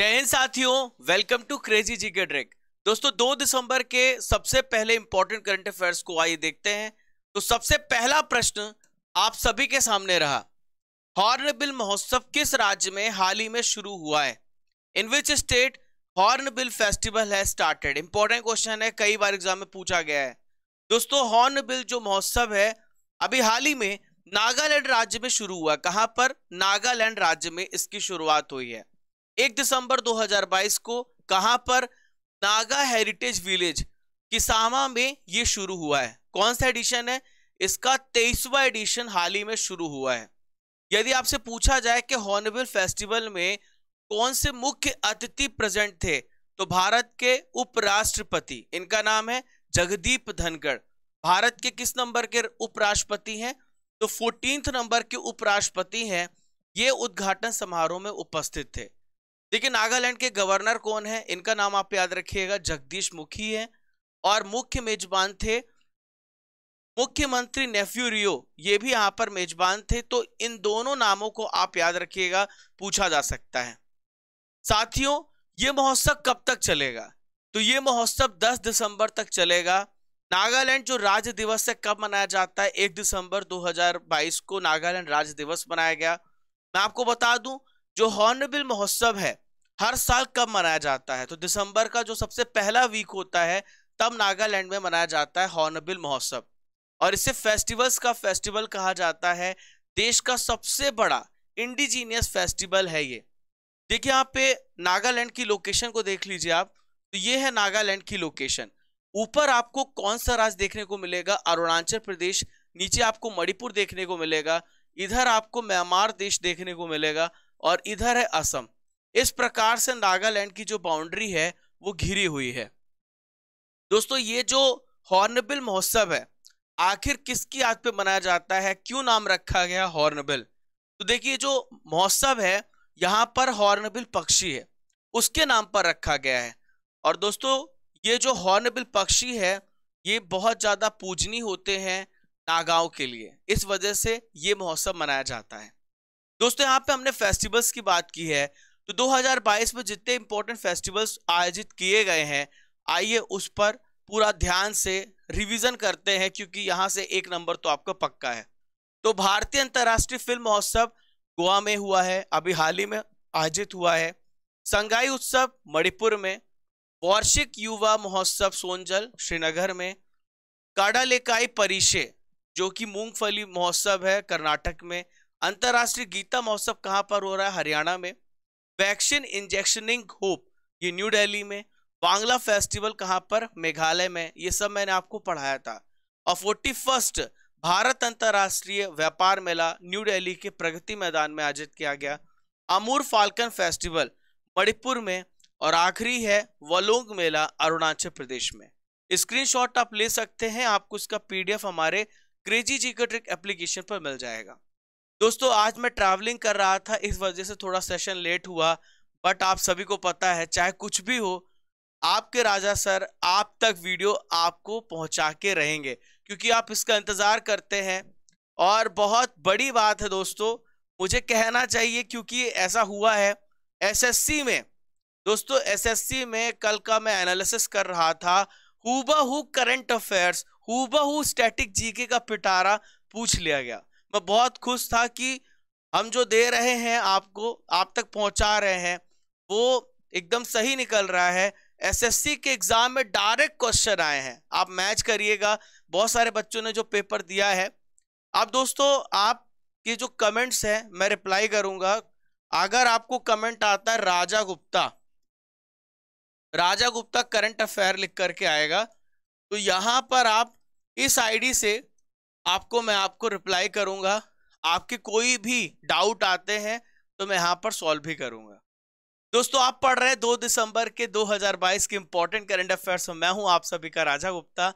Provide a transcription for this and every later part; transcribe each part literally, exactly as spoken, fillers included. जय हिंद साथियों, welcome to crazy GK trick. दोस्तों दो दिसंबर के सबसे पहले इंपॉर्टेंट करंट अफेयर्स को आइए देखते हैं। तो सबसे पहला प्रश्न आप सभी के सामने रहा, हॉर्नबिल महोत्सव किस राज्य में हाल ही में शुरू हुआ है? In which state hornbill festival है स्टार्टेड। इंपॉर्टेंट क्वेश्चन है, कई बार एग्जाम में पूछा गया है। दोस्तों हॉर्नबिल जो महोत्सव है अभी हाल ही में नागालैंड राज्य में शुरू हुआ। कहां पर? नागालैंड राज्य में इसकी शुरुआत हुई है एक दिसंबर दो हज़ार बाईस को। कहां पर? नागा हेरिटेज विलेज किसामा में ये शुरू हुआ है। कौन सा एडिशन है इसका? तेईसवां एडिशन हाल ही में शुरू हुआ है। यदि आपसे पूछा जाए कि हॉर्नबिल फेस्टिवल में कौन से मुख्य अतिथि प्रेजेंट थे, तो भारत के उपराष्ट्रपति, इनका नाम है जगदीप धनखड़। भारत के किस नंबर के उपराष्ट्रपति हैं? तो फोर्टीन्थ नंबर के उपराष्ट्रपति हैं। ये उद्घाटन समारोह में उपस्थित थे। देखिए नागालैंड के गवर्नर कौन है? इनका नाम आप याद रखिएगा, जगदीश मुखी है। और मुख्य मेजबान थे मुख्यमंत्री नेफ्यू रियो, ये भी यहाँ पर मेजबान थे। तो इन दोनों नामों को आप याद रखिएगा, पूछा जा सकता है। साथियों ये महोत्सव कब तक चलेगा? तो ये महोत्सव दस दिसंबर तक चलेगा। नागालैंड जो राज्य दिवस है कब मनाया जाता है? एक दिसंबर दो हज़ार बाईस को नागालैंड राज्य दिवस मनाया गया। मैं आपको बता दूं जो हॉर्नबिल महोत्सव है हर साल कब मनाया जाता है? तो दिसंबर का जो सबसे पहला वीक होता है तब नागालैंड में मनाया जाता है हॉर्नबिल महोत्सव। और इसे फेस्टिवल्स का फेस्टिवल कहा जाता है। देश का सबसे बड़ा इंडिजीनियस फेस्टिवल है ये। देखिए यहाँ पे नागालैंड की लोकेशन को देख लीजिए आप। तो ये है नागालैंड की लोकेशन। ऊपर आपको कौन सा राज्य देखने को मिलेगा? अरुणाचल प्रदेश। नीचे आपको मणिपुर देखने को मिलेगा। इधर आपको म्यांमार देश देखने को मिलेगा और इधर है असम। इस प्रकार से नागालैंड की जो बाउंड्री है वो घिरी हुई है। दोस्तों ये जो हॉर्नबिल महोत्सव है आखिर किसकी याद पे मनाया जाता है? क्यों नाम रखा गया हॉर्नबिल? तो देखिए जो महोत्सव है यहाँ पर हॉर्नबिल पक्षी है उसके नाम पर रखा गया है। और दोस्तों ये जो हॉर्नबिल पक्षी है ये बहुत ज़्यादा पूजनीय होते हैं नागाओं के लिए, इस वजह से ये महोत्सव मनाया जाता है। दोस्तों यहाँ पे हमने फेस्टिवल्स की बात की है। तो दो हज़ार बाईस में जितने इंपॉर्टेंट फेस्टिवल्स आयोजित किए गए हैं आइए उस पर पूरा ध्यान से रिवीजन करते हैं, क्योंकि यहाँ से एक नंबर तो आपका पक्का है। तो भारतीय अंतर्राष्ट्रीय फिल्म महोत्सव गोवा में हुआ है, अभी हाल ही में आयोजित हुआ है। संगाई उत्सव मणिपुर में। वार्षिक युवा महोत्सव सोनजल श्रीनगर में। काडालेकाई परिषे जो कि मूंगफली महोत्सव है कर्नाटक में। अंतर्राष्ट्रीय गीता महोत्सव कहाँ पर हो रहा है? हरियाणा में। वैक्सीन इंजेक्शनिंग होप ये न्यू दिल्ली में। बांग्ला फेस्टिवल कहाँ पर? मेघालय में। ये सब मैंने आपको पढ़ाया था। और फोर्टी फर्स्ट भारत अंतर्राष्ट्रीय व्यापार मेला न्यू दिल्ली के प्रगति मैदान में आयोजित किया गया। अमूर फाल्कन फेस्टिवल मणिपुर में। और आखिरी है वलोंग मेला अरुणाचल प्रदेश में। स्क्रीनशॉट आप ले सकते हैं, आपको इसका पीडीएफ हमारे क्रेजी जीके ट्रिक एप्लीकेशन पर मिल जाएगा। दोस्तों आज मैं ट्रैवलिंग कर रहा था, इस वजह से थोड़ा सेशन लेट हुआ, बट आप सभी को पता है चाहे कुछ भी हो आपके राजा सर आप तक वीडियो आपको पहुंचा के रहेंगे, क्योंकि आप इसका इंतज़ार करते हैं। और बहुत बड़ी बात है दोस्तों, मुझे कहना चाहिए क्योंकि ऐसा हुआ है एसएससी में। दोस्तों एसएससी में कल का मैं एनालिसिस कर रहा था, हूबहू करंट अफेयर्स, हूबहू स्टैटिक जीके का पिटारा पूछ लिया गया। मैं बहुत खुश था कि हम जो दे रहे हैं आपको, आप तक पहुंचा रहे हैं, वो एकदम सही निकल रहा है। एसएससी के एग्ज़ाम में डायरेक्ट क्वेश्चन आए हैं, आप मैच करिएगा। बहुत सारे बच्चों ने जो पेपर दिया है। अब दोस्तों आपके जो कमेंट्स हैं मैं रिप्लाई करूँगा। अगर आपको कमेंट आता है राजा गुप्ता, राजा गुप्ता करंट अफेयर लिख करके आएगा, तो यहाँ पर आप इस आईडी से आपको मैं आपको रिप्लाई करूँगा। आपके कोई भी डाउट आते हैं तो मैं यहाँ पर सॉल्व भी करूँगा। दोस्तों आप पढ़ रहे हैं दो दिसंबर के दो हज़ार बाईस के इम्पोर्टेंट करंट अफेयर्स। मैं हूँ आप सभी का राजा गुप्ता।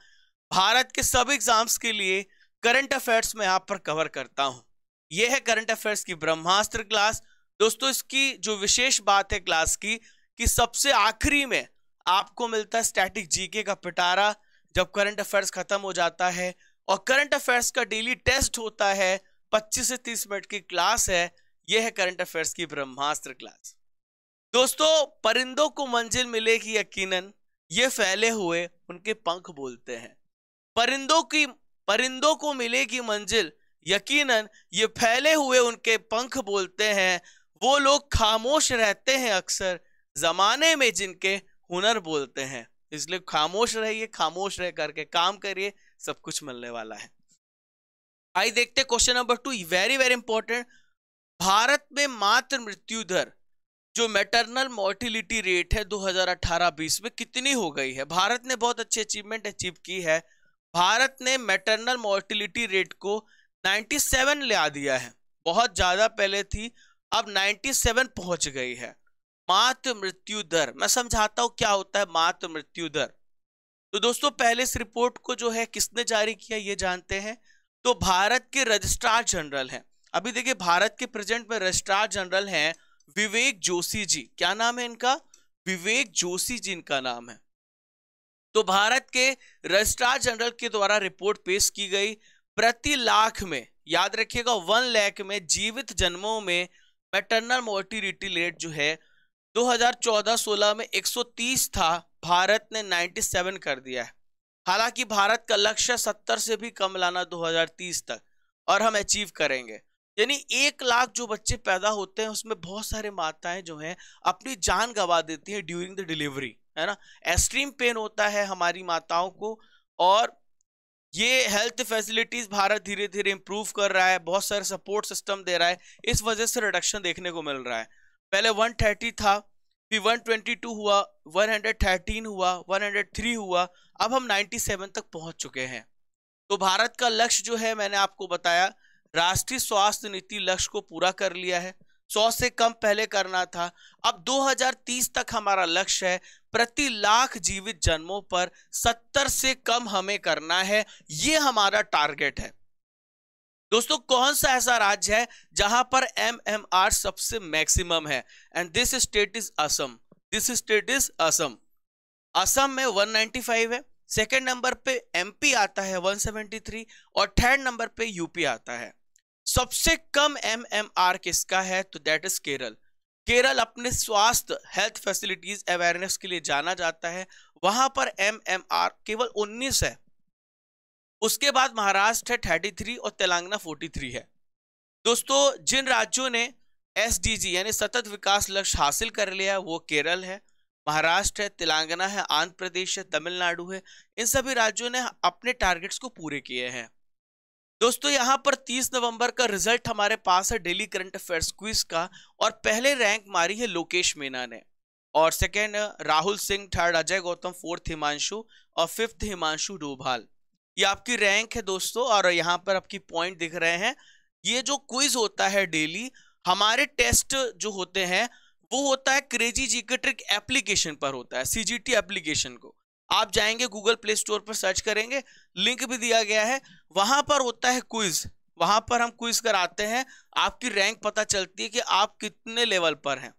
भारत के सभी एग्जाम्स के लिए करंट अफेयर्स मैं यहाँ पर कवर करता हूँ। ये है करंट अफेयर्स की ब्रह्मास्त्र क्लास। दोस्तों इसकी जो विशेष बात है क्लास की कि सबसे आखिरी में आपको मिलता है स्टैटिक जीके का पिटारा, जब करंट अफेयर्स खत्म हो जाता है। और करंट अफेयर्स का डेली टेस्ट होता है, पच्चीस से तीस मिनट की क्लास है। यह है करंट अफेयर्स की ब्रह्मास्त्र क्लास। दोस्तों परिंदों को मंजिल मिलेगी यकीनन, ये फैले हुए उनके पंख बोलते हैं। परिंदों की परिंदों को मिलेगी मंजिल यकीनन, ये फैले हुए उनके पंख बोलते हैं। वो लोग खामोश रहते हैं अक्सर जमाने में जिनके हुनर बोलते हैं। इसलिए खामोश रहिए, खामोश रह करके काम करिए, सब कुछ मिलने वाला है। आई देखते question number two, very very important. Bharat में मातृ मृत्यु दर जो मैटरनल मोर्टिलिटी रेट है दो हज़ार अठारह बीस में कितनी हो गई है? भारत ने बहुत अच्छी अचीवमेंट अचीव की है। भारत ने मैटरनल मोर्टिलिटी रेट को सत्तानवे ले आ दिया है। बहुत ज़्यादा पहले थी, अब सत्तानवे पहुंच गई है। मातृ मृत्यु दर, मैं समझाता हूँ क्या होता है मातृ मृत्यु दर। तो दोस्तों पहले इस रिपोर्ट को जो है किसने जारी किया ये जानते हैं। तो भारत के रजिस्ट्रार जनरल हैं, अभी देखिए भारत के प्रेजेंट में रजिस्ट्रार जनरल हैं विवेक जोशी जी। क्या नाम है इनका? विवेक जोशी जी इनका नाम है। तो भारत के रजिस्ट्रार जनरल के द्वारा रिपोर्ट पेश की गई। प्रति लाख में, याद रखिएगा वन लाख में जीवित जन्मों में मैटरनल मोर्टिलिटी रेट जो है दो हज़ार चौदह सोलह में एक सौ तीस था, भारत ने सत्तानवे कर दिया है। हालांकि भारत का लक्ष्य सत्तर से भी कम लाना दो हज़ार तीस तक, और हम अचीव करेंगे। यानी एक लाख जो बच्चे पैदा होते हैं उसमें बहुत सारे माताएं जो हैं अपनी जान गंवा देती हैं ड्यूरिंग द डिलीवरी, है ना। एक्सट्रीम पेन होता है हमारी माताओं को, और ये हेल्थ फैसिलिटीज़ भारत धीरे धीरे इम्प्रूव कर रहा है, बहुत सारे सपोर्ट सिस्टम दे रहा है। इस वजह से रिडक्शन देखने को मिल रहा है। पहले एक सौ तीस था, फिर एक सौ बाईस हुआ, एक सौ तेरह हुआ, एक सौ तीन हुआ, अब हम सत्तानवे तक पहुंच चुके हैं। तो भारत का लक्ष्य जो है मैंने आपको बताया, राष्ट्रीय स्वास्थ्य नीति लक्ष्य को पूरा कर लिया है। सौ से कम पहले करना था, अब दो हज़ार तीस तक हमारा लक्ष्य है प्रति लाख जीवित जन्मों पर सत्तर से कम हमें करना है, ये हमारा टारगेट है। दोस्तों कौन सा ऐसा राज्य है जहां पर एम एम आर सबसे मैक्सिमम है? And this state is Assam, this state is Assam. Assam में एक सौ पचानवे है, सेकेंड नंबर पे एम पी आता है एक सौ तिहत्तर, और थर्ड नंबर पे यू पी आता है। सबसे कम एम एम आर किसका है? तो दैट इज केरल। केरल अपने स्वास्थ्य हेल्थ फैसिलिटीज अवेयरनेस के लिए जाना जाता है, वहां पर एम एम आर केवल उन्नीस है। उसके बाद महाराष्ट्र है तैंतीस और तेलंगाना तैंतालीस है। दोस्तों जिन राज्यों ने एस डी जी यानी सतत विकास लक्ष्य हासिल कर लिया वो केरल है, महाराष्ट्र है, तेलंगाना है, आंध्र प्रदेश है, तमिलनाडु है। इन सभी राज्यों ने अपने टारगेट्स को पूरे किए हैं। दोस्तों यहाँ पर तीस नवंबर का रिजल्ट हमारे पास है डेली करंट अफेयर्स क्विज का, और पहले रैंक मारी है लोकेश मीना ने, और second Rahul Singh, third Ajay Gautam, fourth Himanshu, और फिफ्थ हिमांशु डोभाल। ये आपकी रैंक है दोस्तों, और यहाँ पर आपकी पॉइंट दिख रहे हैं। ये जो क्विज होता है डेली, हमारे टेस्ट जो होते हैं वो होता है क्रेजी जीके ट्रिक एप्लीकेशन पर होता है, सी जी टी एप्लीकेशन को आप जाएंगे गूगल प्ले स्टोर पर सर्च करेंगे, लिंक भी दिया गया है, वहां पर होता है क्विज। वहां पर हम क्विज कराते हैं, आपकी रैंक पता चलती है कि आप कितने लेवल पर हैं।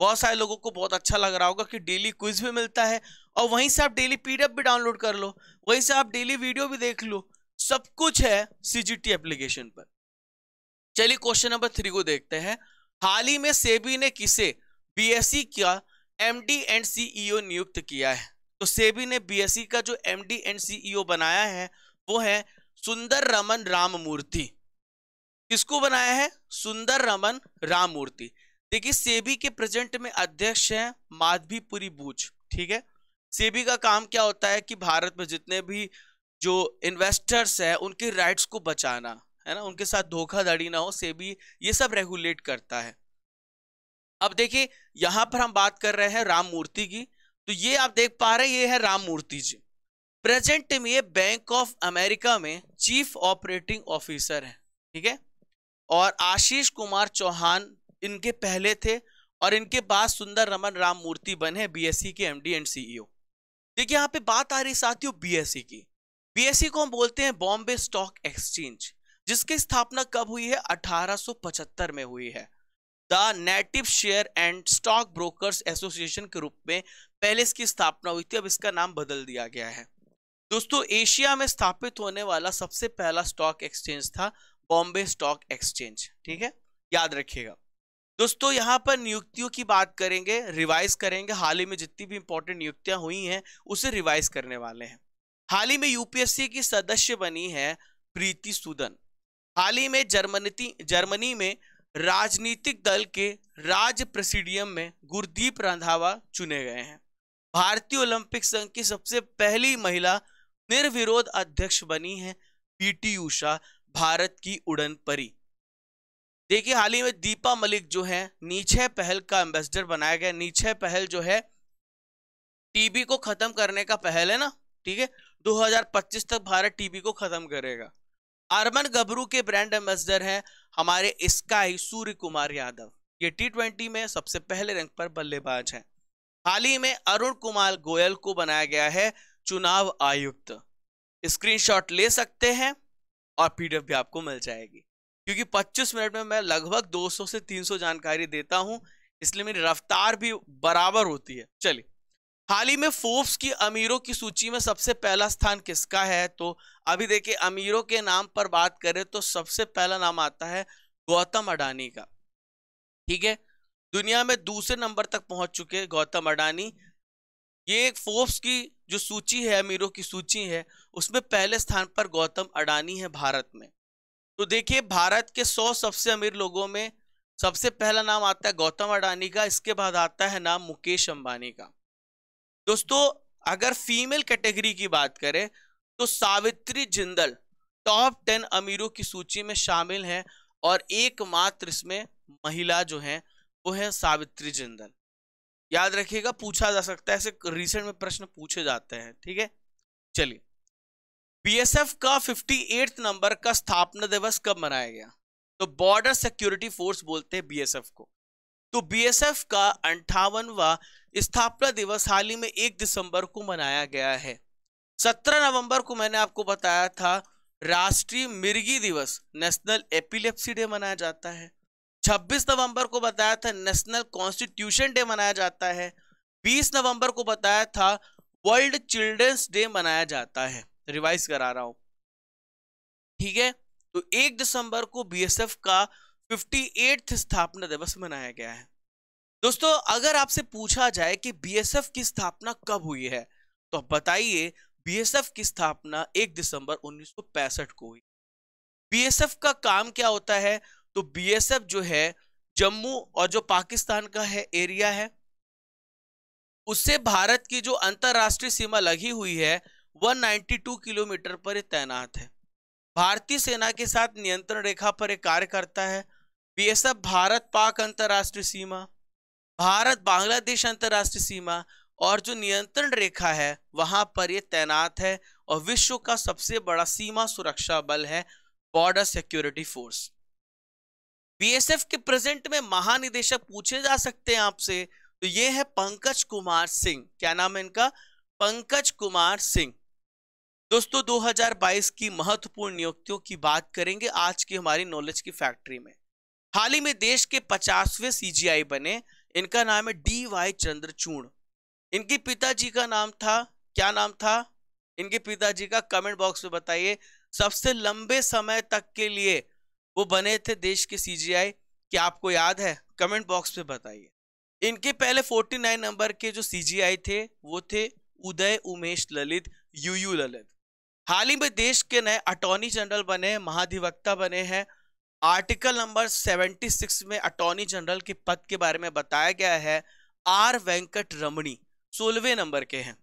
बहुत सारे लोगों को बहुत अच्छा लग रहा होगा कि डेली क्विज भी मिलता है, और वहीं से आप डेली पी डी एफ भी डाउनलोड कर लो, वहीं से आप डेली वीडियो भी देख लो, सब कुछ है सी जी टी एप्लीकेशन पर। चलिए क्वेश्चन नंबर थ्री को देखते हैं। हाल ही में सेबी ने किसे बी एस ई का M D and C E O नियुक्त किया है? तो सेबी ने बी एस ई का जो M D and C E O बनाया है वो है सुंदर रमन राममूर्ति। किसको बनाया है? सुंदर रमन राममूर्ति। देखिए सेबी के प्रेजेंट में अध्यक्ष हैं माधवीपुरी बूच, ठीक है। सेबी का काम क्या होता है कि भारत में जितने भी जो इन्वेस्टर्स हैं उनके राइट्स को बचाना, है ना, उनके साथ धोखाधड़ी ना हो, सेबी ये सब रेगुलेट करता है। अब देखिए यहाँ पर हम बात कर रहे हैं राममूर्ति की, तो ये आप देख पा रहे हैं ये है राममूर्ति जी। प्रेजेंट में ये बैंक ऑफ अमेरिका में चीफ ऑपरेटिंग ऑफिसर हैं, ठीक है, और आशीष कुमार चौहान इनके पहले थे, और इनके बाद सुंदर रमन राममूर्ति बने बी एस ई के M D and C E O. देखिए यहाँ पे बात आ रही साथियों बी एस ई की। बी एस ई को हम बोलते हैं बॉम्बे स्टॉक एक्सचेंज, जिसकी स्थापना कब हुई है? अठारह सौ पचहत्तर में हुई है। The native share and stock brokers association के रूप में पहले इसकी स्थापना हुई थी, अब इसका नाम बदल दिया गया है। दोस्तों एशिया में स्थापित होने वाला सबसे पहला स्टॉक एक्सचेंज था बॉम्बे स्टॉक एक्सचेंज, ठीक है, याद रखिएगा। दोस्तों यहाँ पर नियुक्तियों की बात करेंगे, रिवाइज करेंगे, हाल ही में जितनी भी इंपॉर्टेंट नियुक्तियां हुई हैं उसे रिवाइज करने वाले हैं। हाल ही में यूपीएससी की सदस्य बनी है प्रीति सूदन। हाल ही में जर्मनी जर्मनी में राजनीतिक दल के राज्य प्रेसिडियम में गुरदीप रंधावा चुने गए हैं। भारतीय ओलंपिक संघ की सबसे पहली महिला निर्विरोध अध्यक्ष बनी है पीटी उषा, भारत की उड़न परी। देखिए हाल ही में दीपा मलिक जो है नीचे पहल का एम्बेसडर बनाया गया। नीचे पहल जो है टीबी को खत्म करने का पहल है ना, ठीक है, दो हज़ार पच्चीस तक भारत टीबी को खत्म करेगा। अरमन गबरू के ब्रांड एम्बेसडर हैं हमारे स्काई सूर्य कुमार यादव, ये टी ट्वेंटी में सबसे पहले रैंक पर बल्लेबाज हैं। हाल ही में अरुण कुमार गोयल को बनाया गया है चुनाव आयुक्त। स्क्रीनशॉट ले सकते हैं और पीडीएफ भी आपको मिल जाएगी, क्योंकि पच्चीस मिनट में मैं लगभग दो सौ से तीन सौ जानकारी देता हूं, इसलिए मेरी रफ्तार भी बराबर होती है। चलिए हाल ही में फोर्ब्स की अमीरों की सूची में सबसे पहला स्थान किसका है, तो अभी देखिए अमीरों के नाम पर बात करें तो सबसे पहला नाम आता है गौतम अडानी का, ठीक है। दुनिया में दूसरे नंबर तक पहुंच चुके हैं गौतम अडानी। ये एक फोर्ब्स की जो सूची है, अमीरों की सूची है, उसमें पहले स्थान पर गौतम अडानी है भारत में। तो देखिए भारत के सौ सबसे अमीर लोगों में सबसे पहला नाम आता है गौतम अडानी का, इसके बाद आता है नाम मुकेश अंबानी का। दोस्तों अगर फीमेल कैटेगरी की बात करें तो सावित्री जिंदल टॉप टेन अमीरों की सूची में शामिल है और एकमात्र इसमें महिला जो है वो है सावित्री जिंदल। याद रखिएगा, पूछा जा सकता है, ऐसे रिसेंट में प्रश्न पूछे जाते हैं, ठीक है। चलिए बीएसएफ का अट्ठावन नंबर का स्थापना दिवस कब मनाया गया, तो बॉर्डर सिक्योरिटी फोर्स बोलते हैं बीएसएफ को। तो बीएसएफ का अट्ठावनवा स्थापना दिवस हाल ही में एक दिसंबर को मनाया गया है। सत्रह नवंबर को मैंने आपको बताया था राष्ट्रीय मिर्गी दिवस, नेशनल एपिलेप्सी डे मनाया जाता है। छब्बीस नवंबर को बताया था नेशनल कॉन्स्टिट्यूशन डे मनाया जाता है। बीस नवंबर को बताया था वर्ल्ड चिल्ड्रंस डे मनाया जाता है, रिवाइज करा रहा हूं, ठीक है। तो एक दिसंबर को बीएसएफ का अट्ठावनवां स्थापना दिवस मनाया गया है। दोस्तों अगर आपसे पूछा जाए कि बीएसएफ की स्थापना कब हुई है, तो आप बताइए बीएसएफ की स्थापना एक दिसंबर उन्नीस सौ पैंसठ को हुई। बीएसएफ का काम क्या होता है, तो बीएसएफ जो है जम्मू और जो पाकिस्तान का है एरिया है, उससे भारत की जो अंतरराष्ट्रीय सीमा लगी हुई है एक सौ बानवे किलोमीटर पर ये तैनात है। भारतीय सेना के साथ नियंत्रण रेखा पर ये कार्य करता है। बीएसएफ भारत पाक अंतरराष्ट्रीय सीमा, भारत बांग्लादेश अंतरराष्ट्रीय सीमा और जो नियंत्रण रेखा है वहां पर ये तैनात है और विश्व का सबसे बड़ा सीमा सुरक्षा बल है बॉर्डर सिक्योरिटी फोर्स। बीएसएफ के प्रेजेंट में महानिदेशक पूछे जा सकते हैं आपसे, तो ये है पंकज कुमार सिंह। क्या नाम है इनका, पंकज कुमार सिंह। दोस्तों दो हज़ार बाईस की महत्वपूर्ण नियुक्तियों की बात करेंगे आज की हमारी नॉलेज की फैक्ट्री में। हाल ही में देश के पचासवें सीजीआई बने, इनका नाम है डी वाई चंद्रचूड़। इनके पिताजी का नाम था, क्या नाम था इनके पिताजी का, कमेंट बॉक्स में बताइए। सबसे लंबे समय तक के लिए वो बने थे देश के सीजीआई, क्या आपको याद है, कमेंट बॉक्स में बताइए। इनके पहले उनचास नंबर के जो सीजीआई थे वो थे उदय उमेश ललित, यूयू ललित। हाल ही में देश के नए अटॉर्नी जनरल बने, महाधिवक्ता बने हैं। आर्टिकल नंबर छिहत्तर में अटॉर्नी जनरल के पद के बारे में बताया गया है। आर वेंकट रमणी सोलहवें नंबर के हैं।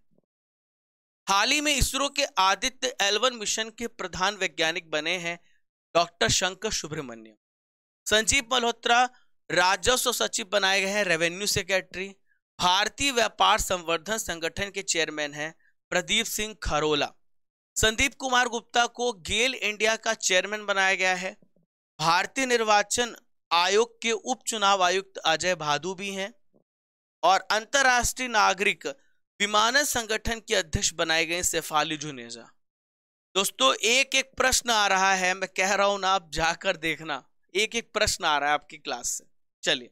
हाल ही में इसरो के आदित्य एलवन मिशन के प्रधान वैज्ञानिक बने हैं डॉक्टर शंकर सुब्रमण्यम। संजीव मल्होत्रा राजस्व सचिव बनाए गए हैं, रेवेन्यू सेक्रेटरी। भारतीय व्यापार संवर्धन संगठन के चेयरमैन हैं प्रदीप सिंह खरोला। संदीप कुमार गुप्ता को गेल इंडिया का चेयरमैन बनाया गया है। भारतीय निर्वाचन आयोग के उप चुनाव आयुक्त अजय भादु भी हैं और अंतर्राष्ट्रीय नागरिक विमानन संगठन के अध्यक्ष बनाए गए शेफाली जुनेजा। दोस्तों एक एक प्रश्न आ रहा है, मैं कह रहा हूं ना, आप जाकर देखना, एक एक प्रश्न आ रहा है आपकी क्लास से। चलिए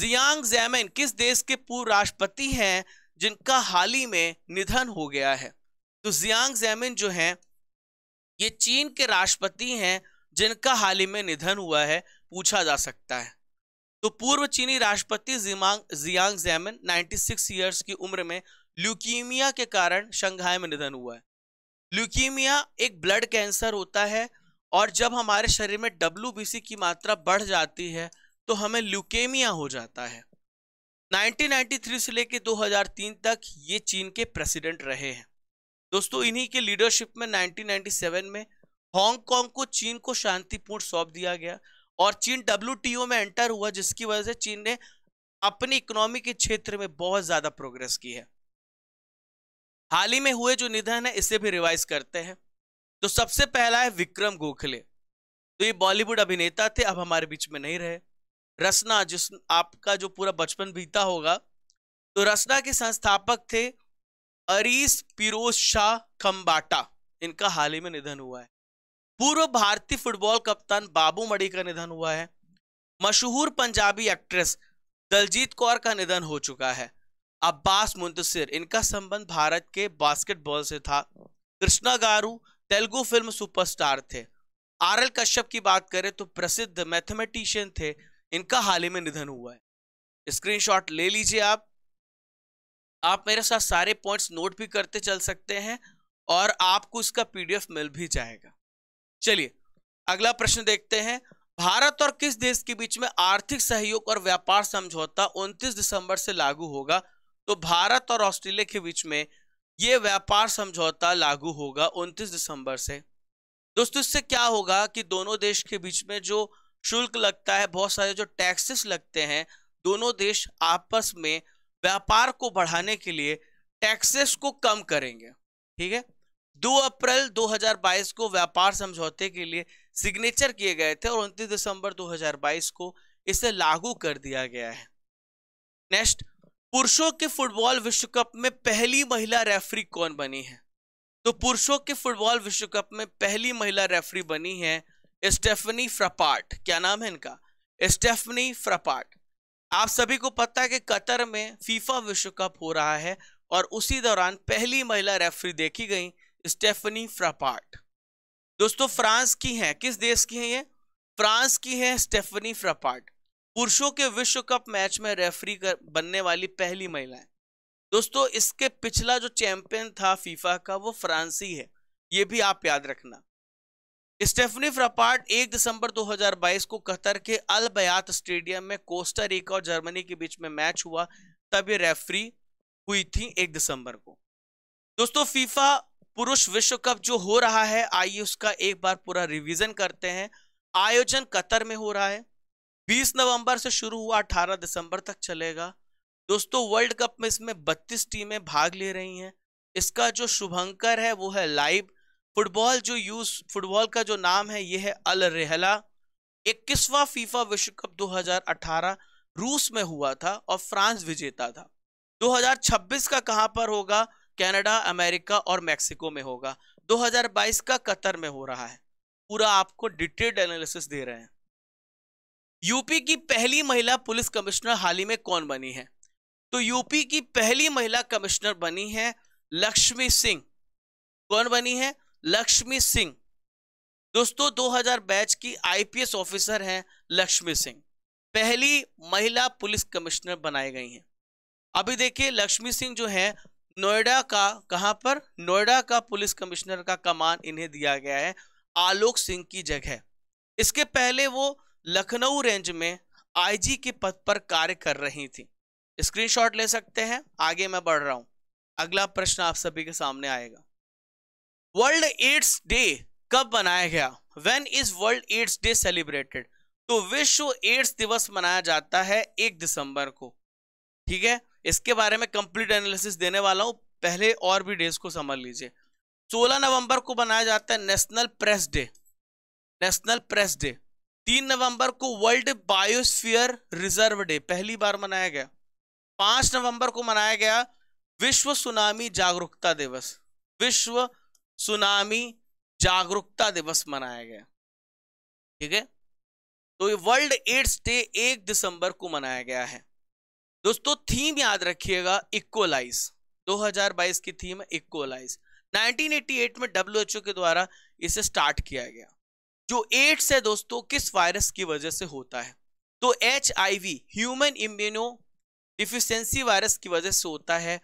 जियांग ज़ेमिन किस देश के पूर्व राष्ट्रपति हैं जिनका हाल ही में निधन हो गया है, तो जियांग ज़ेमिन जो हैं ये चीन के राष्ट्रपति हैं जिनका हाल ही में निधन हुआ है, पूछा जा सकता है। तो पूर्व चीनी राष्ट्रपति जियांग ज़ेमिन छियानवे ईयर्स की उम्र में ल्यूकीमिया के कारण शंघाई में निधन हुआ है। ल्यूकीमिया एक ब्लड कैंसर होता है और जब हमारे शरीर में डब्ल्यूबीसी की मात्रा बढ़ जाती है तो हमें ल्यूकेमिया हो जाता है। उन्नीस सौ तिरानवे से लेकर दो हज़ार तीन तक ये चीन के प्रेसिडेंट रहे हैं। दोस्तों इन्हीं के लीडरशिप में उन्नीस सौ सत्तानवे में हांगकांग को चीन को शांतिपूर्ण सौंप दिया गया और चीन डब्ल्यूटीओ में एंटर हुआ, जिसकी वजह से चीन ने अपनी इकोनॉमी के क्षेत्र में बहुत ज्यादा प्रोग्रेस की है। हाल ही में हुए जो निधन है इसे भी रिवाइज करते हैं। तो सबसे पहला है विक्रम गोखले। तो ये बॉलीवुड अभिनेता थे, अब हमारे बीच में नहीं रहे। रसना, जिस आपका जो पूरा बचपन बीता होगा, तो रसना के संस्थापक थे अरीस पिरोज शाह खम्बाटा, इनका हाल ही में निधन हुआ है। पूर्व भारतीय फुटबॉल कप्तान बाबू मड़ी का निधन हुआ है। मशहूर पंजाबी एक्ट्रेस दलजीत कौर का निधन हो चुका है। अब्बास मुंतसिर, इनका संबंध भारत के बास्केटबॉल से था। कृष्णा गारू तेलुगु फिल्म सुपरस्टार थे। आर एल कश्यप की बात करें तो प्रसिद्ध मैथमेटिशियन थे, इनका हाल ही में निधन हुआ है। स्क्रीनशॉट ले लीजिए। आप आप मेरे साथ सारे पॉइंट्स नोट भी करते चल सकते हैं और आपको इसका पीडीएफ मिल भी जाएगा। चलिए अगला प्रश्न देखते हैं। भारत और किस देश के बीच में आर्थिक सहयोग और व्यापार समझौता उनतीस दिसंबर से लागू होगा? तो भारत और ऑस्ट्रेलिया के बीच में यह व्यापार समझौता लागू होगा उनतीस दिसंबर से। दोस्तों इससे क्या होगा कि दोनों देश के बीच में जो शुल्क लगता है, बहुत सारे जो टैक्सेस लगते हैं, दोनों देश आपस में व्यापार को बढ़ाने के लिए टैक्सेस को कम करेंगे। ठीक है, दो अप्रैल दो हज़ार बाईस को व्यापार समझौते के लिए सिग्नेचर किए गए थे और उनतीस दिसंबर दो हज़ार बाईस को इसे लागू कर दिया गया है। नेक्स्ट, पुरुषों के फुटबॉल विश्व कप में पहली महिला रेफरी कौन बनी है? तो पुरुषों के फुटबॉल विश्व कप में पहली महिला रेफरी बनी है स्टेफनी फ्रापार्ट। क्या नाम है इनका? Stephanie Frappart. आप सभी को पता है कि कतर में फीफा विश्व कप हो रहा है और उसी दौरान पहली महिला रेफरी देखी गई स्टेफनी फ्रापार्ट। दोस्तों फ्रांस की हैं। किस देश की हैं ये? फ्रांस की हैं स्टेफनी फ्रापार्ट। पुरुषों के विश्व कप मैच में रेफरी कर बनने वाली पहली महिला है। दोस्तों इसके पिछला जो चैंपियन था फीफा का वो फ्रांसी है, ये भी आप याद रखना। स्टेफनी फ्रापार्ट एक दिसंबर दो हज़ार बाईस को कतर के अल बयात स्टेडियम में कोस्टा रिका और जर्मनी के बीच में मैच हुआ, तब ये रेफरी हुई थी एक दिसंबर को। दोस्तों फीफा पुरुष विश्व कप जो हो रहा है, आइए उसका एक बार पूरा रिवीजन करते हैं। आयोजन कतर में हो रहा है, बीस नवंबर से शुरू हुआ, अठारह दिसंबर तक चलेगा। दोस्तों वर्ल्ड कप में इसमें बत्तीस टीमें भाग ले रही हैं। इसका जो शुभंकर है वो है लाइव। फुटबॉल जो यूज फुटबॉल का जो नाम है ये है अल रेहला। इक्कीसवां फीफा विश्व कप दो हज़ार अठारह रूस में हुआ था और फ्रांस विजेता था। दो हज़ार छब्बीस का कहां पर होगा? कनाडा, अमेरिका और मैक्सिको में होगा। दो हज़ार बाईस का कतर में हो रहा है। पूरा आपको डिटेल्ड एनालिसिस दे रहे हैं। यूपी की पहली महिला पुलिस कमिश्नर हाल ही में कौन बनी है? तो यूपी की पहली महिला कमिश्नर बनी है लक्ष्मी सिंह। कौन बनी है? लक्ष्मी सिंह। दोस्तों दो हज़ार बैच की आईपीएस ऑफिसर हैं लक्ष्मी सिंह, पहली महिला पुलिस कमिश्नर बनाई गई हैं। अभी देखिए लक्ष्मी सिंह जो है नोएडा का, कहां पर? नोएडा का पुलिस कमिश्नर का कमान इन्हें दिया गया है आलोक सिंह की जगह। इसके पहले वो लखनऊ रेंज में आईजी के पद पर कार्य कर रही थी। स्क्रीनशॉट ले सकते हैं। आगे मैं बढ़ रहा हूं, अगला प्रश्न आप सभी के सामने आएगा। वर्ल्ड एड्स डे कब मनाया गया? When is world AIDS day celebrated? तो विश्व एड्स दिवस मनाया जाता है एक दिसंबर को। ठीक है, इसके बारे में कंप्लीट एनालिसिस देने वाला हूं, पहले और भी डेज को समझ लीजिए। सोलह नवंबर को मनाया जाता है national press day, national press day. तीन नवंबर को वर्ल्ड बायोस्फीयर रिजर्व डे पहली बार मनाया गया। पांच नवंबर को मनाया गया विश्व सुनामी जागरूकता दिवस, विश्व सुनामी जागरूकता दिवस मनाया गया। ठीक है, तो ये वर्ल्ड एड्स डे एक दिसंबर को मनाया गया है। दोस्तों थीम याद रखिएगा इक्वलाइज। दो हज़ार बाईस की थीम है इक्वलाइज। नाइनटीन एटी एट में डब्ल्यूएचओ के द्वारा इसे स्टार्ट किया गया। जो एड्स है दोस्तों किस वायरस की वजह से होता है? तो H I V human immunodeficiency virus की वजह से होता है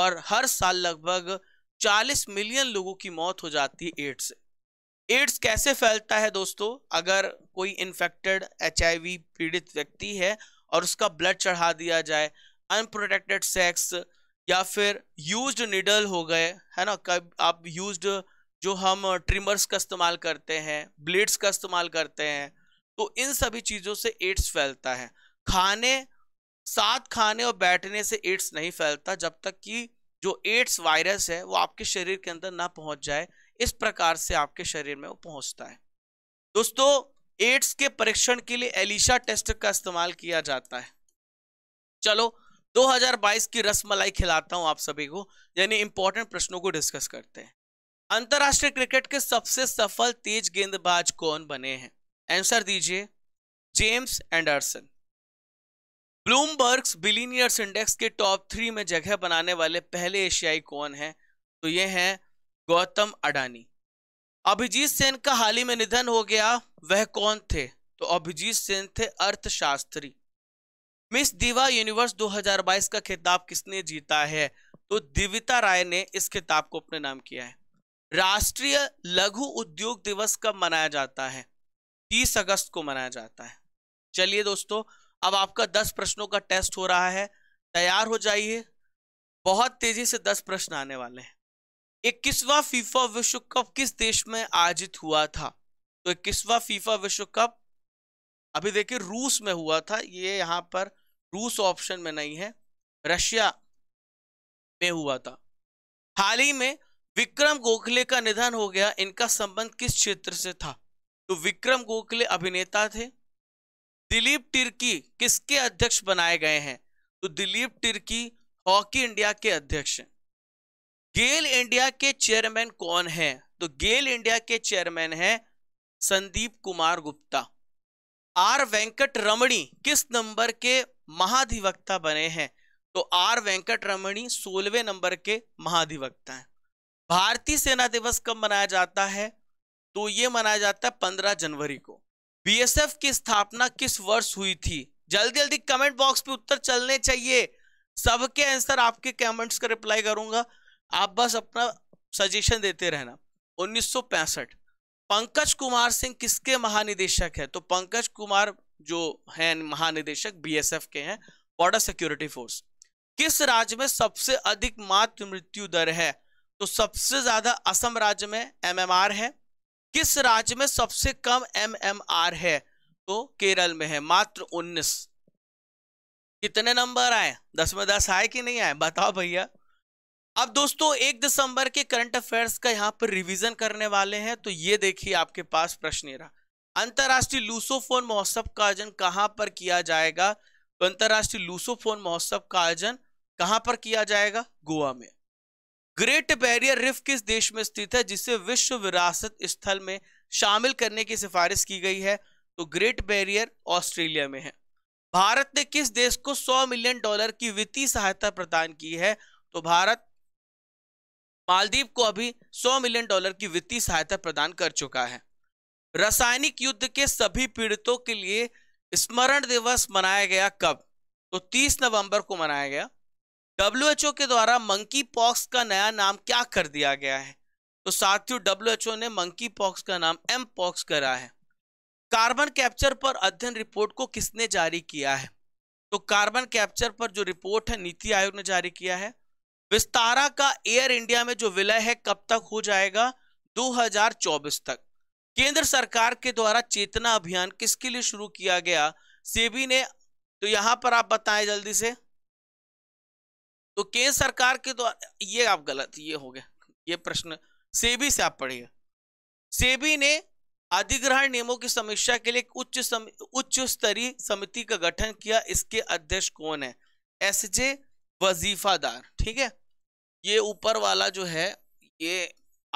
और हर साल लगभग चालीस मिलियन लोगों की मौत हो जाती है एड्स से। एड्स कैसे फैलता है दोस्तों, अगर कोई इन्फेक्टेड एच आई वी पीड़ित व्यक्ति है और उसका ब्लड चढ़ा दिया जाए, अनप्रोटेक्टेड सेक्स या फिर यूज्ड निडल हो गए, है ना, कब आप यूज्ड जो हम ट्रिमर्स का इस्तेमाल करते हैं, ब्लेड्स का इस्तेमाल करते हैं, तो इन सभी चीज़ों से एड्स फैलता है। खाने, साथ खाने और बैठने से एड्स नहीं फैलता जब तक कि जो एड्स वायरस है वो आपके शरीर के अंदर ना पहुंच जाए, इस प्रकार से आपके शरीर में वो पहुंचता है। दोस्तों एड्स के परीक्षण के लिए एलिशा टेस्ट का इस्तेमाल किया जाता है। चलो दो हज़ार बाईस की रसमलाई खिलाता हूं आप सभी को, यानी इंपॉर्टेंट प्रश्नों को डिस्कस करते हैं। अंतर्राष्ट्रीय क्रिकेट के सबसे सफल तेज गेंदबाज कौन बने हैं? आंसर दीजिए, James Anderson. Bloomberg's billionaires index के टॉप थ्री में जगह बनाने वाले पहले एशियाई कौन हैं? तो ये हैं गौतम अडानी। अभिजीत सेन का हाल ही में निधन हो गया, वह कौन थे? तो अभिजीत सेन थे अर्थशास्त्री। मिस दिवा यूनिवर्स दो हज़ार बाईस का खिताब किसने जीता है? तो दिविता राय ने इस खिताब को अपने नाम किया है। राष्ट्रीय लघु उद्योग दिवस कब मनाया जाता है? तीस अगस्त को मनाया जाता है। चलिए दोस्तों अब आपका दस प्रश्नों का टेस्ट हो रहा है, तैयार हो जाइए, बहुत तेजी से दस प्रश्न आने वाले हैं। इक्कीसवां फीफा विश्व कप किस देश में आयोजित हुआ था? तो इक्कीसवां फीफा विश्व कप अभी देखिए रूस में हुआ था, ये यहाँ पर रूस ऑप्शन में नहीं है, रशिया में हुआ था। हाल ही में विक्रम गोखले का निधन हो गया, इनका संबंध किस क्षेत्र से था? तो विक्रम गोखले अभिनेता थे। दिलीप तिर्की किसके अध्यक्ष बनाए गए हैं? तो दिलीप तिर्की हॉकी इंडिया के अध्यक्ष हैं। गेल इंडिया के चेयरमैन कौन हैं? तो गेल इंडिया के चेयरमैन हैं संदीप कुमार गुप्ता। आर वेंकट रमणी किस नंबर के महाधिवक्ता बने हैं? तो आर वेंकट रमणी सोलहवें नंबर के महाधिवक्ता हैं। भारतीय सेना दिवस कब मनाया जाता है? तो ये मनाया जाता है पंद्रह जनवरी को। बीएसएफ की स्थापना किस वर्ष हुई थी? जल्दी जल्दी कमेंट बॉक्स पे उत्तर चलने चाहिए, सबके आंसर आपके कमेंट्स का रिप्लाई करूंगा, आप बस अपना सजेशन देते रहना। उन्नीस सौ पैंसठ। पंकज कुमार सिंह किसके महानिदेशक है? तो पंकज कुमार जो हैं महानिदेशक बीएसएफ के हैं, बॉर्डर सिक्योरिटी फोर्स। किस राज्य में सबसे अधिक मातृ मृत्यु दर है? तो सबसे ज्यादा असम राज्य में एमएमआर है। किस राज्य में सबसे कम एमएमआर है? तो केरल में है, मात्र उन्नीस। कितने नंबर आए? दस में दस आए कि नहीं आए बताओ भैया। अब दोस्तों एक दिसंबर के करंट अफेयर्स का यहाँ पर रिवीजन करने वाले हैं, तो ये देखिए आपके पास प्रश्न रहा। अंतर्राष्ट्रीय लूसोफोन महोत्सव का आयोजन कहाँ पर किया जाएगा? तो अंतर्राष्ट्रीय लूसोफोन महोत्सव का आयोजन कहाँ पर किया जाएगा? गोवा में। ग्रेट बैरियर रिफ किस देश में स्थित है जिसे विश्व विरासत स्थल में शामिल करने की सिफारिश की गई है? तो ग्रेट बैरियर ऑस्ट्रेलिया में है। भारत ने किस देश को सौ मिलियन डॉलर की वित्तीय सहायता प्रदान की है? तो भारत मालदीव को अभी सौ मिलियन डॉलर की वित्तीय सहायता प्रदान कर चुका है। रासायनिक युद्ध के सभी पीड़ितों के लिए स्मरण दिवस मनाया गया कब? तो तीस नवंबर को मनाया गया। डब्ल्यू एच ओ के द्वारा मंकी पॉक्स का नया नाम क्या कर दिया गया है? तो साथियों डब्ल्यू एच ओ ने मंकी पॉक्स का नाम एम पॉक्स करा है। कार्बन कैप्चर पर अध्ययन रिपोर्ट को किसने जारी किया है? तो कार्बन कैप्चर पर जो रिपोर्ट है नीति आयोग ने जारी किया है। विस्तारा का एयर इंडिया में जो विलय है कब तक हो जाएगा? दो हज़ार चौबीस तक। केंद्र सरकार के द्वारा चेतना अभियान किसके लिए शुरू किया गया? सेबी ने। तो यहाँ पर आप बताएं जल्दी से। तो केंद्र सरकार के द्वारा, ये आप गलत, ये हो गया, ये प्रश्न सेबी से आप पढ़िए। सेबी ने अधिग्रहण नियमों की समीक्षा के लिए उच्च सम, उच्च स्तरीय समिति का गठन किया, इसके अध्यक्ष कौन है? एसजे वजीफादार। ठीक है, ये ऊपर वाला जो है ये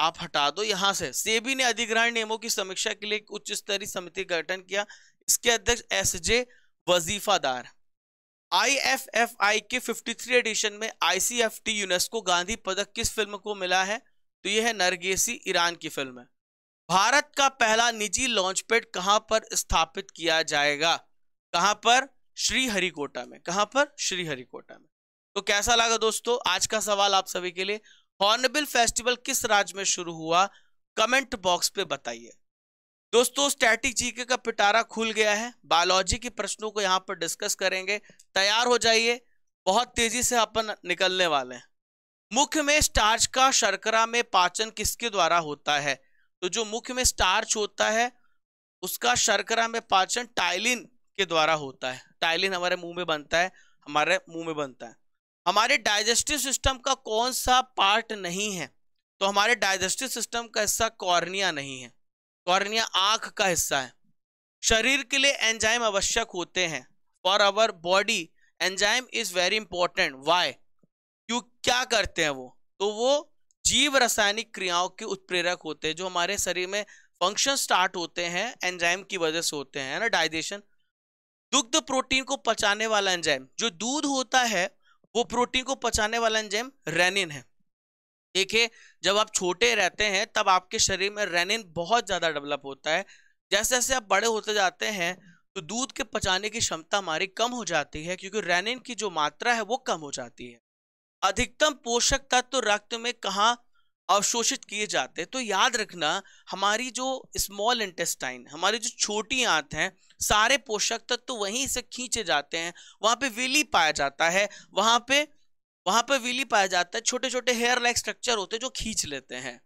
आप हटा दो यहां से। सेबी ने अधिग्रहण नियमों की समीक्षा के लिए उच्च स्तरीय समिति का गठन किया, इसके अध्यक्ष SJ Vazifdar. I F F I के तिरेपनवें एडिशन में I C F T UNESCO Gandhi पदक किस फिल्म को मिला है? तो यह है नरगिसी ईरान की फिल्म है। भारत का पहला निजी लॉन्च पैड कहां पर स्थापित किया जाएगा? कहां पर? श्रीहरिकोटा में। कहां पर? श्रीहरिकोटा में। तो कैसा लगा दोस्तों आज का सवाल आप सभी के लिए? हॉर्नबिल फेस्टिवल किस राज्य में शुरू हुआ? कमेंट बॉक्स पे बताइए। दोस्तों स्टैटिक जीके का पिटारा खुल गया है, बायोलॉजी के प्रश्नों को यहाँ पर डिस्कस करेंगे, तैयार हो जाइए, बहुत तेजी से अपन निकलने वाले हैं। मुख्य में स्टार्च का शर्करा में पाचन किसके द्वारा होता है? तो जो मुख में स्टार्च होता है उसका शर्करा में पाचन टाइलिन के द्वारा होता है। टाइलिन हमारे मुंह में बनता है, हमारे मुंह में बनता है। हमारे डाइजेस्टिव सिस्टम का कौन सा पार्ट नहीं है? तो हमारे डाइजेस्टिव सिस्टम का हिस्सा कॉर्निया नहीं है, कॉर्निया आंख का हिस्सा है। शरीर के लिए एंजाइम आवश्यक होते हैं। For our body enzyme is very important. Why? क्यों, क्या करते हैं वो? तो वो जीव रासायनिक क्रियाओं के उत्प्रेरक होते हैं, जो हमारे शरीर में फंक्शन स्टार्ट होते हैं एंजाइम की वजह से होते हैं ना, डाइजेशन। दुग्ध प्रोटीन को पचाने वाला एंजाइम, जो दूध होता है वो प्रोटीन को पचाने वाला एंजाइम रेनिन है। देखिए जब आप छोटे रहते हैं तब आपके शरीर में रेनिन बहुत ज़्यादा डेवलप होता है, जैसे जैसे आप बड़े होते जाते हैं तो दूध के पचाने की क्षमता हमारी कम हो जाती है, क्योंकि रेनिन की जो मात्रा है वो कम हो जाती है। अधिकतम पोषक तत्व रक्त में कहाँ अवशोषित किए जाते हैं? तो याद रखना हमारी जो स्मॉल इंटेस्टाइन, हमारी जो छोटी आंत हैं, सारे पोषक तत्व तो वहीं से खींचे जाते हैं, वहाँ पे विली पाया जाता है, वहाँ पे वहाँ पे विली पाया जाता है, छोटे छोटे हेयर लाइक स्ट्रक्चर होते हैं जो खींच लेते हैं।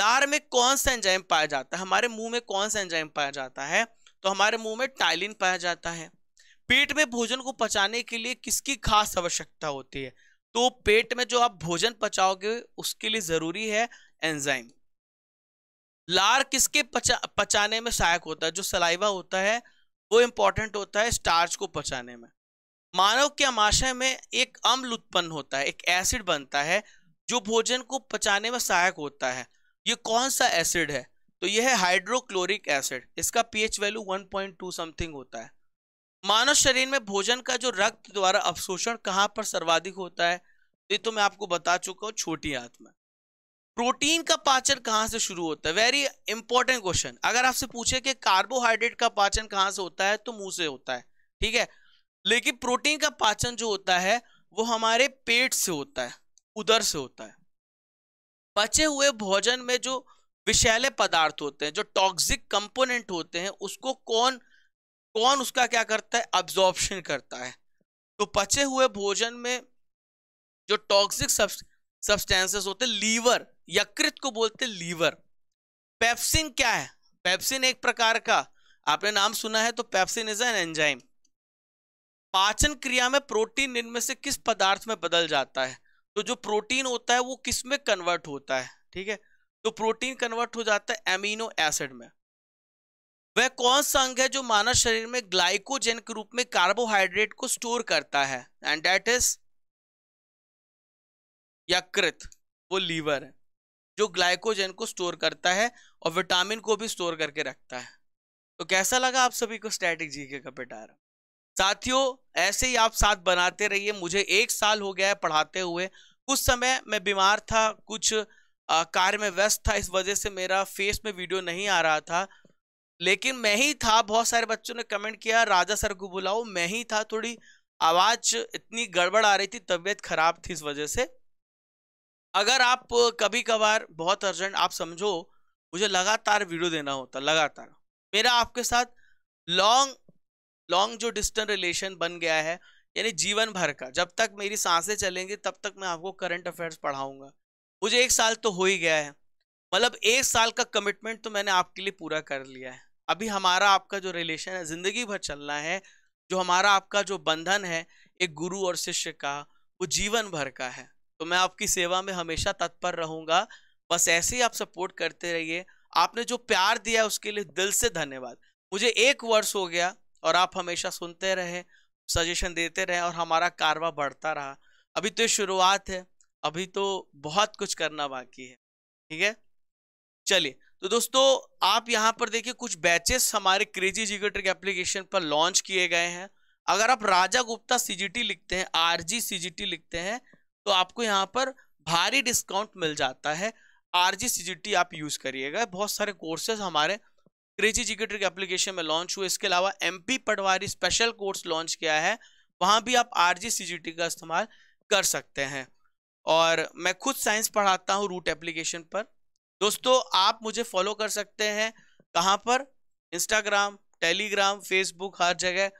लार में कौन सा एंजाइम पाया जाता है? हमारे मुंह में कौन सा एंजाइम पाया जाता है? तो हमारे मुंह में टाइलिन पाया जाता है। पेट में भोजन को पचाने के लिए किसकी खास आवश्यकता होती है? तो पेट में जो आप भोजन पचाओगे उसके लिए जरूरी है एंजाइम। लार किसके पचा, पचाने में सहायक होता है? जो सलाइवा होता है वो इंपॉर्टेंट होता है स्टार्च को पचाने में। मानव के आमाशय में एक अम्ल उत्पन्न होता है, एक एसिड बनता है जो भोजन को पचाने में सहायक होता है। ये कौन सा एसिड है? तो यह है हाइड्रोक्लोरिक एसिड। इसका pH value one point two something होता है। मानव शरीर में भोजन का जो रक्त द्वारा अवशोषण कहाँ पर सर्वाधिक होता है? ये तो मैं आपको बता चुका हूँ, छोटी आंत में। प्रोटीन का पाचन कहाँ से शुरू होता है? Very important question. अगर आपसे पूछे कि कार्बोहाइड्रेट का पाचन कहाँ से होता है तो मुंह से होता है, ठीक है, लेकिन प्रोटीन का पाचन जो होता है वो हमारे पेट से होता है, उदर से होता है। बचे हुए भोजन में जो विषैले पदार्थ होते हैं, जो टॉक्सिक कंपोनेंट होते हैं, उसको कौन कौन उसका क्या करता है? अब्जॉर्प्शन करता है। तो पचे हुए भोजन में जो टॉक्सिक सब्सटेंसेस होते हैं, लीवर, यकृत को बोलते हैं लीवर। पेप्सिन क्या है? पेप्सिन एक प्रकार का आपने नाम सुना है, तो पेप्सिन इज एन एंजाइम। पाचन क्रिया में प्रोटीन इनमें से किस पदार्थ में बदल जाता है? तो जो प्रोटीन होता है वो किस में कन्वर्ट होता है? ठीक है, तो प्रोटीन कन्वर्ट हो जाता है एमिनो एसिड में। वह कौन सा अंग है जो मानव शरीर में ग्लाइकोजन के रूप में कार्बोहाइड्रेट को स्टोर करता है? एंड दैट इज यकृत, वो लीवर है जो ग्लाइकोजन को स्टोर करता है और विटामिन को भी स्टोर करके रखता है। तो कैसा लगा आप सभी को स्टैटिक जीके का पिटारा? साथियों ऐसे ही आप साथ बनाते रहिए। मुझे एक साल हो गया है पढ़ाते हुए, कुछ समय मैं बीमार था, कुछ कार्य में व्यस्त था, इस वजह से मेरा फेस में वीडियो नहीं आ रहा था, लेकिन मैं ही था। बहुत सारे बच्चों ने कमेंट किया राजा सर को बुलाओ, मैं ही था, थोड़ी आवाज़ इतनी गड़बड़ आ रही थी, तबीयत खराब थी, इस वजह से। अगर आप कभी कभार बहुत अर्जेंट, आप समझो मुझे लगातार वीडियो देना होता, लगातार मेरा आपके साथ लॉन्ग लॉन्ग जो डिस्टेंस रिलेशन बन गया है, यानी जीवन भर का, जब तक मेरी सांसें चलेंगी तब तक मैं आपको करंट अफेयर्स पढ़ाऊंगा। मुझे एक साल तो हो ही गया है, मतलब एक साल का कमिटमेंट तो मैंने आपके लिए पूरा कर लिया है। अभी हमारा आपका जो रिलेशन है ज़िंदगी भर चलना है, जो हमारा आपका जो बंधन है एक गुरु और शिष्य का, वो जीवन भर का है। तो मैं आपकी सेवा में हमेशा तत्पर रहूँगा, बस ऐसे ही आप सपोर्ट करते रहिए। आपने जो प्यार दिया उसके लिए दिल से धन्यवाद। मुझे एक वर्ष हो गया और आप हमेशा सुनते रहे, सजेशन देते रहे और हमारा कारवा बढ़ता रहा। अभी तो शुरुआत है, अभी तो बहुत कुछ करना बाकी है, ठीक है। चलिए तो दोस्तों आप यहाँ पर देखिए कुछ बैचेस हमारे क्रेजी जीके ट्रिक एप्लीकेशन पर लॉन्च किए गए हैं। अगर आप राजा गुप्ता सीजीटी लिखते हैं, आरजी सीजीटी लिखते हैं, तो आपको यहाँ पर भारी डिस्काउंट मिल जाता है। आरजी सीजीटी आप यूज़ करिएगा। बहुत सारे कोर्सेज हमारे क्रेजी जीके ट्रिक एप्लीकेशन में लॉन्च हुए। इसके अलावा एमपी पटवारी स्पेशल कोर्स लॉन्च किया है, वहाँ भी आप आरजी सीजीटी का इस्तेमाल कर सकते हैं। और मैं खुद साइंस पढ़ाता हूँ रूट एप्लीकेशन पर। दोस्तों आप मुझे फॉलो कर सकते हैं कहाँ पर, इंस्टाग्राम, टेलीग्राम, फेसबुक, हर जगह।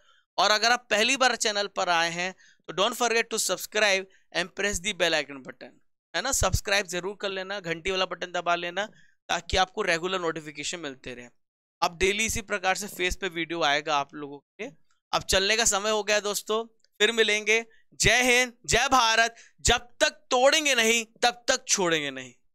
और अगर आप पहली बार चैनल पर आए हैं तो don't forget to subscribe and press the bell icon button, है ना। सब्सक्राइब जरूर कर लेना, घंटी वाला बटन दबा लेना ताकि आपको रेगुलर नोटिफिकेशन मिलते रहे। अब डेली इसी प्रकार से फेस पे वीडियो आएगा आप लोगों के। अब चलने का समय हो गया दोस्तों, फिर मिलेंगे। जय हिंद, जय भारत। जब तक तोड़ेंगे नहीं तब तक छोड़ेंगे नहीं।